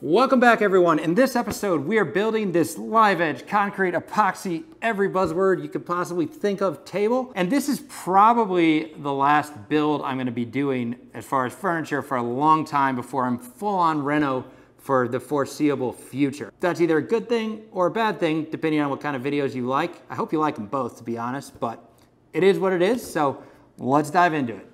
Welcome back, everyone. In this episode, we are building this live edge concrete epoxy, every buzzword you could possibly think of table. And this is probably the last build I'm gonna be doing as far as furniture for a long time before I'm full on reno for the foreseeable future. That's either a good thing or a bad thing, depending on what kind of videos you like. I hope you like them both, to be honest, but it is what it is, so let's dive into it.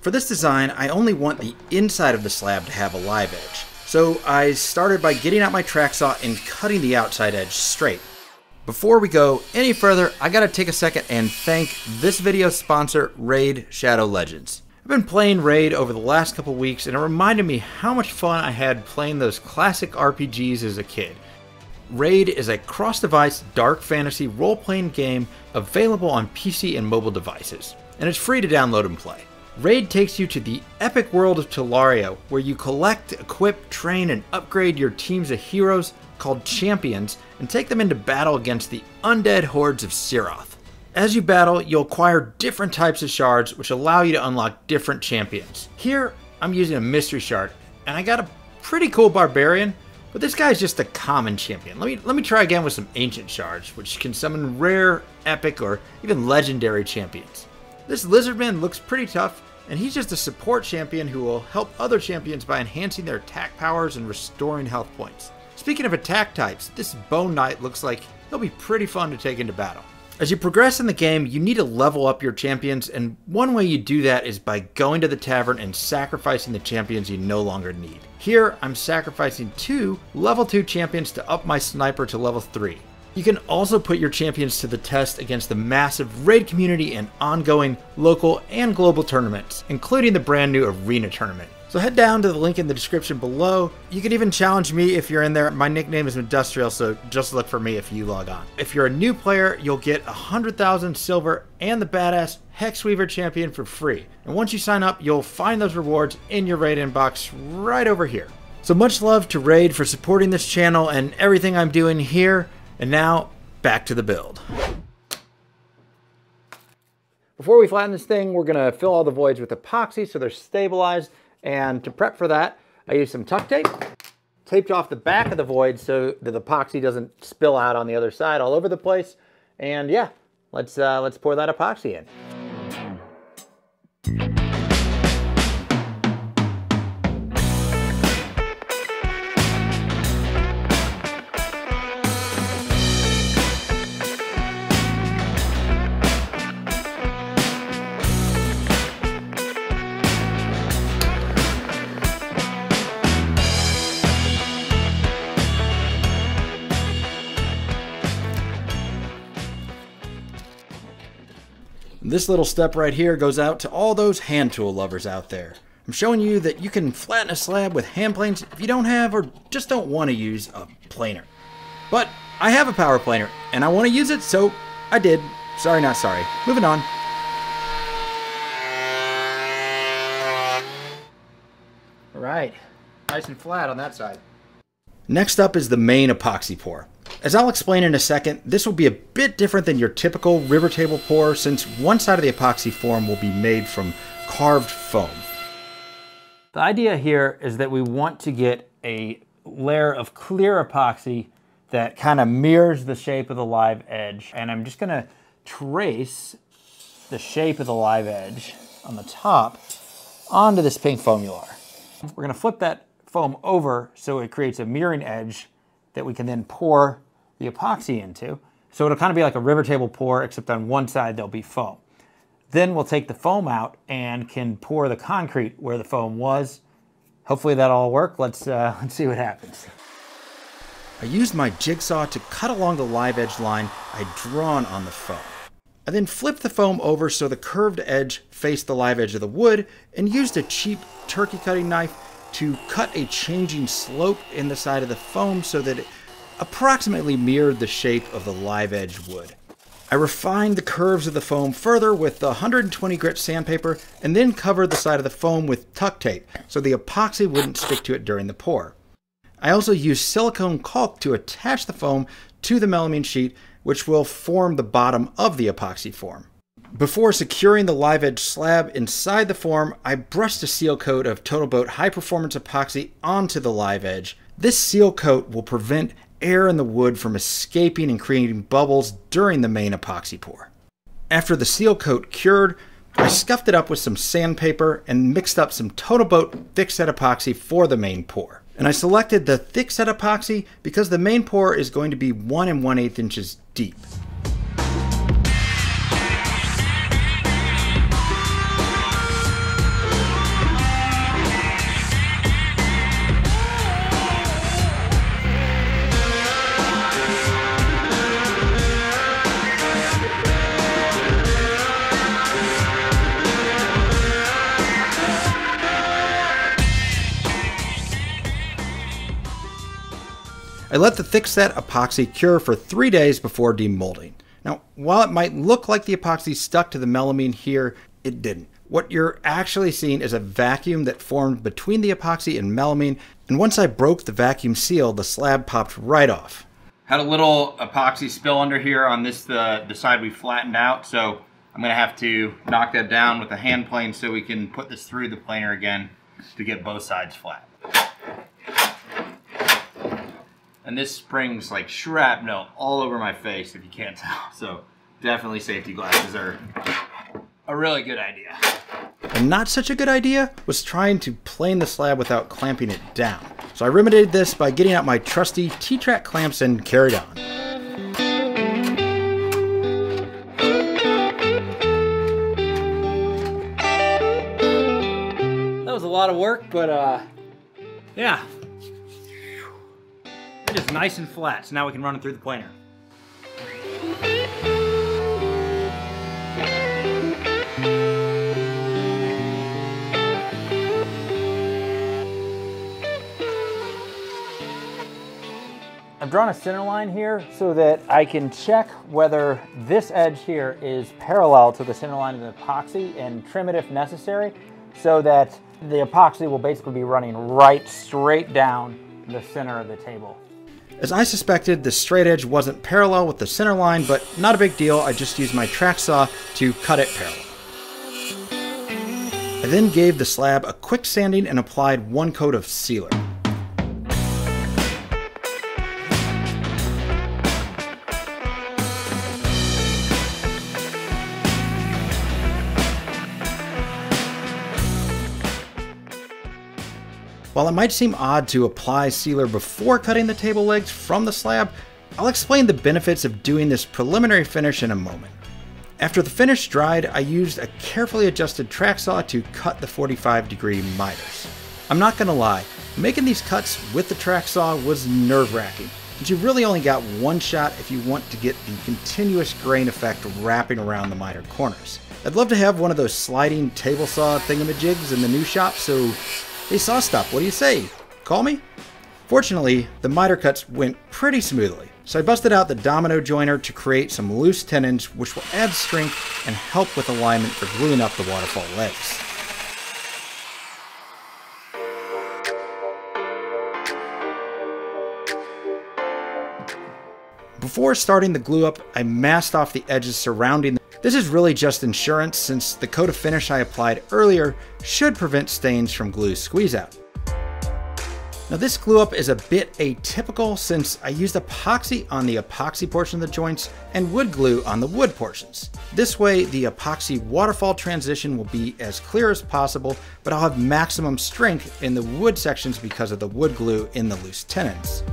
For this design, I only want the inside of the slab to have a live edge. So I started by getting out my track saw and cutting the outside edge straight. Before we go any further, I gotta take a second and thank this video's sponsor, Raid Shadow Legends. I've been playing Raid over the last couple weeks and it reminded me how much fun I had playing those classic RPGs as a kid. Raid is a cross-device dark fantasy role-playing game available on PC and mobile devices, and it's free to download and play. Raid takes you to the epic world of Tellario, where you collect, equip, train, and upgrade your teams of heroes, called champions, and take them into battle against the undead hordes of Siroth. As you battle, you'll acquire different types of shards, which allow you to unlock different champions. Here, I'm using a mystery shard, and I got a pretty cool barbarian, but this guy's just a common champion. Let me try again with some ancient shards, which can summon rare, epic, or even legendary champions. This lizardman looks pretty tough, and he's just a support champion who will help other champions by enhancing their attack powers and restoring health points. Speaking of attack types, this Bone Knight looks like he'll be pretty fun to take into battle. As you progress in the game, you need to level up your champions, and one way you do that is by going to the tavern and sacrificing the champions you no longer need. Here, I'm sacrificing 2 level 2 champions to up my sniper to level 3. You can also put your champions to the test against the massive Raid community and ongoing local and global tournaments, including the brand new Arena tournament. So head down to the link in the description below. You can even challenge me if you're in there. My nickname is Modustrial, so just look for me if you log on. If you're a new player, you'll get 100,000 silver and the badass Hexweaver champion for free. And once you sign up, you'll find those rewards in your Raid inbox right over here. So much love to Raid for supporting this channel and everything I'm doing here. And now, back to the build. Before we flatten this thing, we're gonna fill all the voids with epoxy so they're stabilized. And to prep for that, I used some tuck tape, taped off the back of the void so that the epoxy doesn't spill out on the other side all over the place. And yeah, let's pour that epoxy in. This little step right here goes out to all those hand tool lovers out there. I'm showing you that you can flatten a slab with hand planes if you don't have or just don't want to use a planer. But I have a power planer and I want to use it, so I did. Sorry, not sorry. Moving on. All right, nice and flat on that side. Next up is the main epoxy pour. As I'll explain in a second, this will be a bit different than your typical river table pour since one side of the epoxy form will be made from carved foam. The idea here is that we want to get a layer of clear epoxy that kind of mirrors the shape of the live edge. And I'm just gonna trace the shape of the live edge on the top onto this pink foamular. We're gonna flip that foam over so it creates a mirroring edge that we can then pour the epoxy into. So it'll kind of be like a river table pour, except on one side there'll be foam. Then we'll take the foam out and can pour the concrete where the foam was. Hopefully that'll all work. Let's see what happens. I used my jigsaw to cut along the live edge line I'd drawn on the foam. I then flipped the foam over so the curved edge faced the live edge of the wood and used a cheap turkey cutting knife to cut a changing slope in the side of the foam so that it approximately mirrored the shape of the live edge wood. I refined the curves of the foam further with the 120 grit sandpaper and then covered the side of the foam with tuck tape so the epoxy wouldn't stick to it during the pour. I also used silicone caulk to attach the foam to the melamine sheet, which will form the bottom of the epoxy form. Before securing the live edge slab inside the form, I brushed a seal coat of Total Boat High Performance Epoxy onto the live edge. This seal coat will prevent air in the wood from escaping and creating bubbles during the main epoxy pour. After the seal coat cured, I scuffed it up with some sandpaper and mixed up some Total Boat thick set epoxy for the main pour. And I selected the thick set epoxy because the main pour is going to be 1 1/8 inches deep. I let the thickset epoxy cure for 3 days before demolding. Now, while it might look like the epoxy stuck to the melamine here, it didn't. What you're actually seeing is a vacuum that formed between the epoxy and melamine, and once I broke the vacuum seal, the slab popped right off. Had a little epoxy spill under here on this, the side we flattened out, so I'm gonna have to knock that down with a hand plane so we can put this through the planer again to get both sides flat. And this springs like shrapnel all over my face, if you can't tell. So definitely safety glasses are a really good idea. And not such a good idea was trying to plane the slab without clamping it down. So I remedied this by getting out my trusty T-track clamps and carried on. That was a lot of work, but yeah. It is nice and flat, so now we can run it through the planer. I've drawn a center line here so that I can check whether this edge here is parallel to the center line of the epoxy and trim it if necessary, so that the epoxy will basically be running right straight down the center of the table. As I suspected, the straight edge wasn't parallel with the center line, but not a big deal. I just used my track saw to cut it parallel. I then gave the slab a quick sanding and applied one coat of sealer. While it might seem odd to apply sealer before cutting the table legs from the slab, I'll explain the benefits of doing this preliminary finish in a moment. After the finish dried, I used a carefully adjusted track saw to cut the 45-degree miters. I'm not gonna lie, making these cuts with the track saw was nerve-wracking, but you really only got one shot if you want to get the continuous grain effect wrapping around the miter corners. I'd love to have one of those sliding table saw thingamajigs in the new shop, so hey SawStop, what do you say? Call me? Fortunately, the miter cuts went pretty smoothly, so I busted out the domino joiner to create some loose tenons, which will add strength and help with alignment for gluing up the waterfall legs. Before starting the glue up, I masked off the edges surrounding the. This is really just insurance, since the coat of finish I applied earlier should prevent stains from glue squeeze out. Now this glue up is a bit atypical since I used epoxy on the epoxy portion of the joints and wood glue on the wood portions. This way the epoxy waterfall transition will be as clear as possible, but I'll have maximum strength in the wood sections because of the wood glue in the loose tenons.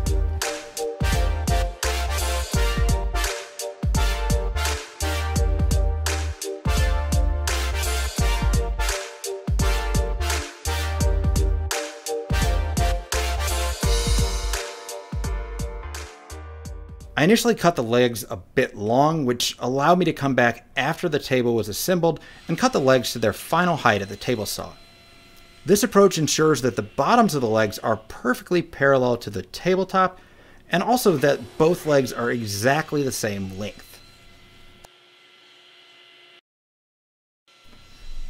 I initially cut the legs a bit long, which allowed me to come back after the table was assembled and cut the legs to their final height at the table saw. This approach ensures that the bottoms of the legs are perfectly parallel to the tabletop, and also that both legs are exactly the same length.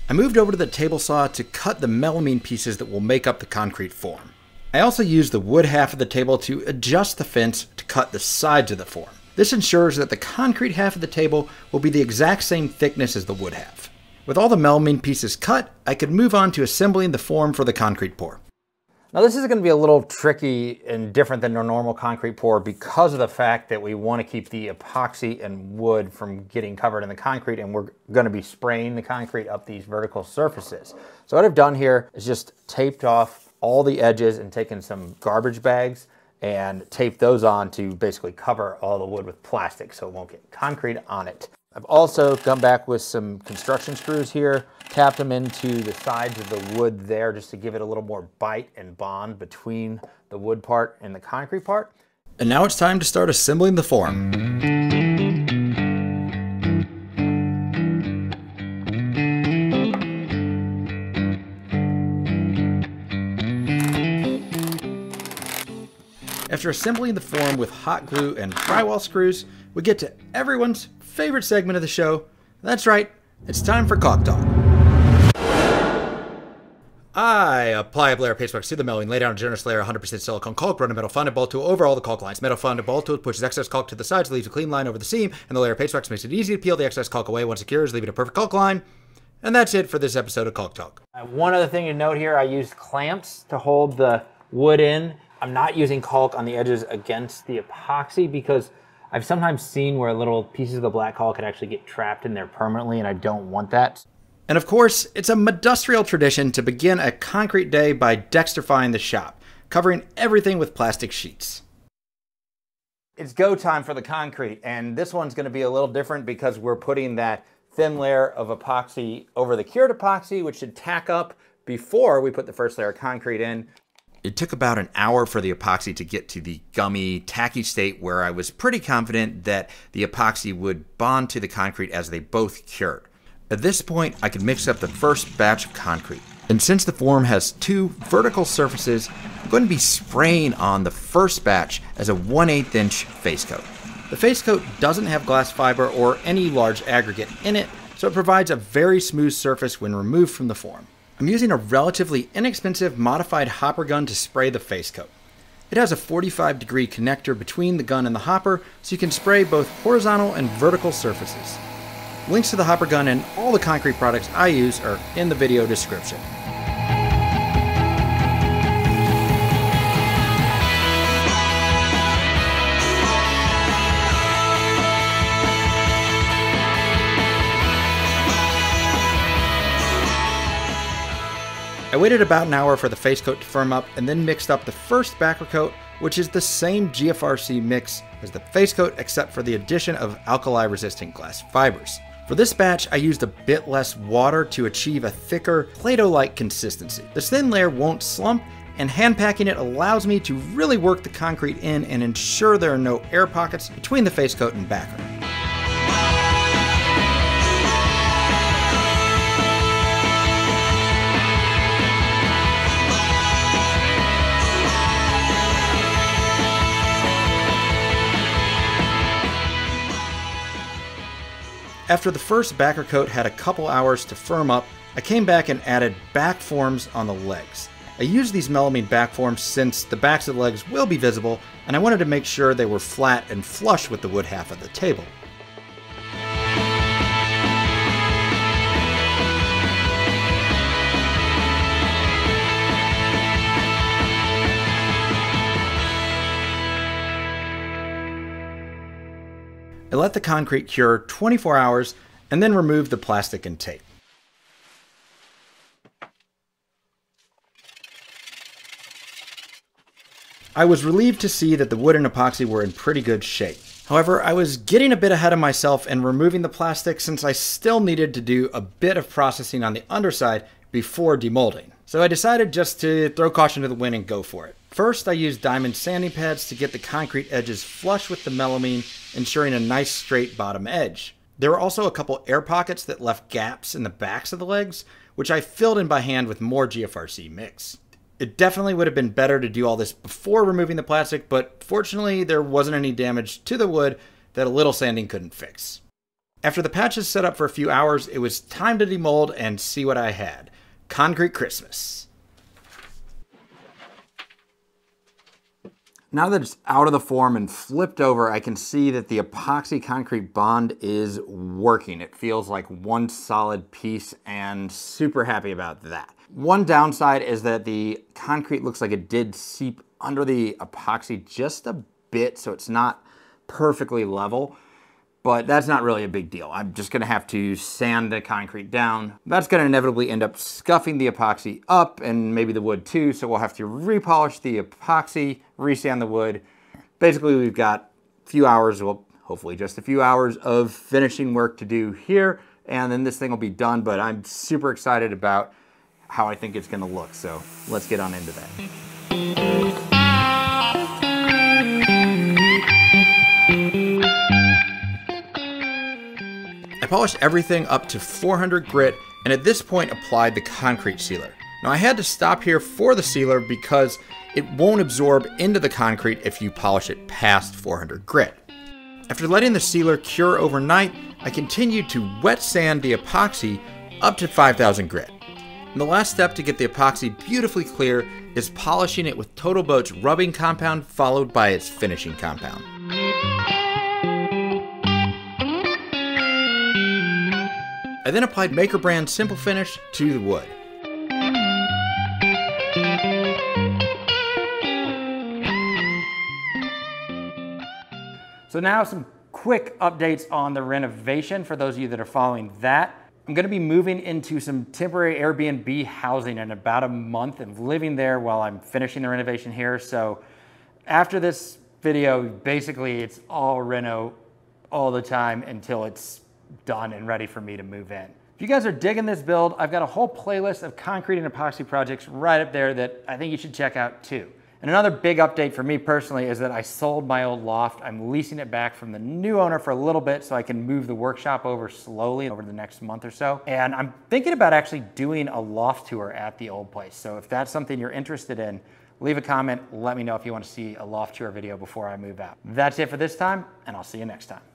I moved over to the table saw to cut the melamine pieces that will make up the concrete form. I also used the wood half of the table to adjust the fence to cut the sides of the form. This ensures that the concrete half of the table will be the exact same thickness as the wood half. With all the melamine pieces cut, I could move on to assembling the form for the concrete pour. Now this is going to be a little tricky and different than our normal concrete pour because of the fact that we want to keep the epoxy and wood from getting covered in the concrete, and we're going to be spraying the concrete up these vertical surfaces. So what I've done here is just taped off all the edges and taken some garbage bags and taped those on to basically cover all the wood with plastic so it won't get concrete on it. I've also come back with some construction screws here, tapped them into the sides of the wood there just to give it a little more bite and bond between the wood part and the concrete part. And now it's time to start assembling the form. After assembling the form with hot glue and drywall screws, we get to everyone's favorite segment of the show. That's right, it's time for caulk talk. I apply a layer of paste wax to the melamine, lay down a generous layer of 100% silicone caulk, run a metal fondant ball tool over all the caulk lines. Metal fondant ball tool pushes excess caulk to the sides, leaves a clean line over the seam, and the layer of paste wax makes it easy to peel the excess caulk away once it cures, leaving a perfect caulk line. And that's it for this episode of Caulk Talk. One other thing to note here, I used clamps to hold the wood in. I'm not using caulk on the edges against the epoxy because I've sometimes seen where little pieces of the black caulk could actually get trapped in there permanently, and I don't want that. And of course, it's a Modustrial tradition to begin a concrete day by dextrifying the shop, covering everything with plastic sheets. It's go time for the concrete, and this one's going to be a little different because we're putting that thin layer of epoxy over the cured epoxy, which should tack up before we put the first layer of concrete in. It took about an hour for the epoxy to get to the gummy, tacky state where I was pretty confident that the epoxy would bond to the concrete as they both cured. At this point, I could mix up the first batch of concrete. And since the form has two vertical surfaces, I'm going to be spraying on the first batch as a 1/8" face coat. The face coat doesn't have glass fiber or any large aggregate in it, so it provides a very smooth surface when removed from the form. I'm using a relatively inexpensive modified hopper gun to spray the face coat. It has a 45-degree connector between the gun and the hopper, so you can spray both horizontal and vertical surfaces. Links to the hopper gun and all the concrete products I use are in the video description. I waited about an hour for the face coat to firm up and then mixed up the first backer coat, which is the same GFRC mix as the face coat except for the addition of alkali-resistant glass fibers. For this batch, I used a bit less water to achieve a thicker, Play-Doh-like consistency. This thin layer won't slump, and hand-packing it allows me to really work the concrete in and ensure there are no air pockets between the face coat and backer. After the first backer coat had a couple hours to firm up, I came back and added back forms on the legs. I used these melamine back forms since the backs of the legs will be visible, and I wanted to make sure they were flat and flush with the wood half of the table. I let the concrete cure 24 hours and then remove the plastic and tape. I was relieved to see that the wood and epoxy were in pretty good shape. However, I was getting a bit ahead of myself and removing the plastic since I still needed to do a bit of processing on the underside before demolding. So I decided just to throw caution to the wind and go for it. First, I used diamond sanding pads to get the concrete edges flush with the melamine, ensuring a nice straight bottom edge. There were also a couple air pockets that left gaps in the backs of the legs, which I filled in by hand with more GFRC mix. It definitely would have been better to do all this before removing the plastic, but fortunately there wasn't any damage to the wood that a little sanding couldn't fix. After the patches set up for a few hours, it was time to demold and see what I had. Concrete Christmas. Now that it's out of the form and flipped over, I can see that the epoxy concrete bond is working. It feels like one solid piece, and super happy about that. One downside is that the concrete looks like it did seep under the epoxy just a bit, so it's not perfectly level, but that's not really a big deal. I'm just gonna have to sand the concrete down. That's gonna inevitably end up scuffing the epoxy up and maybe the wood too, so we'll have to repolish the epoxy, resand the wood. Basically, we've got a few hours, well, hopefully just a few hours of finishing work to do here, and then this thing will be done, but I'm super excited about how I think it's gonna look, so let's get on into that. I polished everything up to 400 grit, and at this point applied the concrete sealer. Now I had to stop here for the sealer because it won't absorb into the concrete if you polish it past 400 grit. After letting the sealer cure overnight, I continued to wet sand the epoxy up to 5,000 grit. And the last step to get the epoxy beautifully clear is polishing it with Total Boat's rubbing compound followed by its finishing compound. I then applied Maker Brand Simple Finish to the wood. So now some quick updates on the renovation for those of you that are following that. I'm gonna be moving into some temporary Airbnb housing in about a month and living there while I'm finishing the renovation here. So after this video, basically it's all reno all the time until it's done and ready for me to move in. If you guys are digging this build, I've got a whole playlist of concrete and epoxy projects right up there that I think you should check out too. And another big update for me personally is that I sold my old loft. I'm leasing it back from the new owner for a little bit so I can move the workshop over slowly over the next month or so. And I'm thinking about actually doing a loft tour at the old place. So if that's something you're interested in, leave a comment. Let me know if you want to see a loft tour video before I move out. That's it for this time, and I'll see you next time.